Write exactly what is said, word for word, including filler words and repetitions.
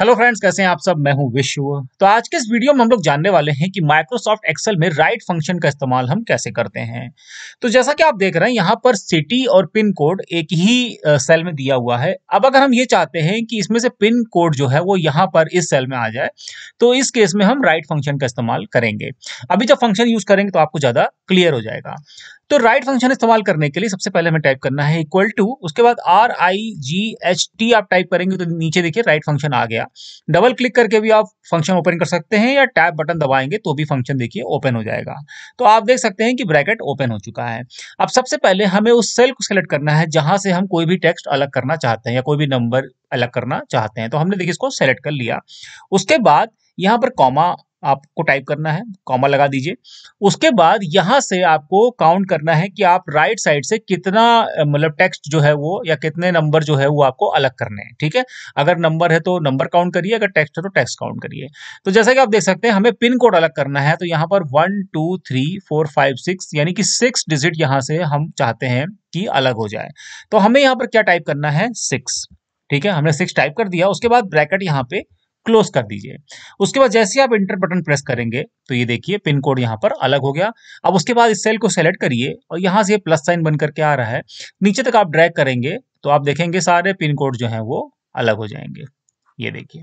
Hello friends, कैसे हैं आप सब। मैं हूं विश्व। तो आज के इस वीडियो में हम लोग जानने वाले हैं कि माइक्रोसॉफ्ट एक्सेल में राइट फंक्शन का इस्तेमाल हम कैसे करते हैं। तो जैसा कि आप देख रहे हैं, यहाँ पर सिटी और पिन कोड एक ही सेल में दिया हुआ है। अब अगर हम ये चाहते हैं कि इसमें से पिन कोड जो है वो यहाँ पर इस सेल में आ जाए, तो इस केस में हम राइट फंक्शन का इस्तेमाल करेंगे। अभी जब फंक्शन यूज करेंगे तो आपको ज़्यादा क्लियर हो जाएगा। तो राइट फंक्शन इस्तेमाल करने के लिए सबसे पहले हमें टाइप करना है इक्वल टू, उसके बाद R I G H T आप टाइप करेंगे तो नीचे देखिए राइट फंक्शन आ गया। डबल क्लिक करके भी आप फंक्शन ओपन कर सकते हैं या टैब बटन दबाएंगे तो भी फंक्शन देखिए ओपन हो जाएगा। तो आप देख सकते हैं कि ब्रैकेट ओपन हो चुका है। अब सबसे पहले हमें उस सेल को सिलेक्ट करना है जहां से हम कोई भी टेक्स्ट अलग करना चाहते हैं या कोई भी नंबर अलग करना चाहते हैं। तो हमने देखिए इसको सेलेक्ट कर लिया। उसके बाद यहाँ पर कॉमा आपको टाइप करना है, कॉमा लगा दीजिए। उसके बाद यहाँ से आपको काउंट करना है कि आप राइट साइड से कितना मतलब टेक्स्ट जो है वो या कितने नंबर जो है वो आपको अलग करने हैं। ठीक है, अगर नंबर है तो नंबर काउंट करिए, अगर टेक्स्ट है तो टेक्स्ट काउंट करिए। तो जैसा कि आप देख सकते हैं हमें पिन कोड अलग करना है, तो यहाँ पर one two three four five six यानी कि सिक्स डिजिट यहाँ से हम चाहते हैं कि अलग हो जाए। तो हमें यहाँ पर क्या टाइप करना है, सिक्स। ठीक है, हमने सिक्स टाइप कर दिया। उसके बाद ब्रैकेट यहाँ पे क्लोज कर दीजिए। उसके बाद जैसे आप एंटर बटन प्रेस करेंगे तो ये देखिए पिन कोड यहाँ पर अलग हो गया। अब उसके बाद इस सेल को सेलेक्ट करिए और यहाँ से प्लस साइन बन करके आ रहा है, नीचे तक आप ड्रैग करेंगे तो आप देखेंगे सारे पिन कोड जो हैं वो अलग हो जाएंगे। ये देखिए।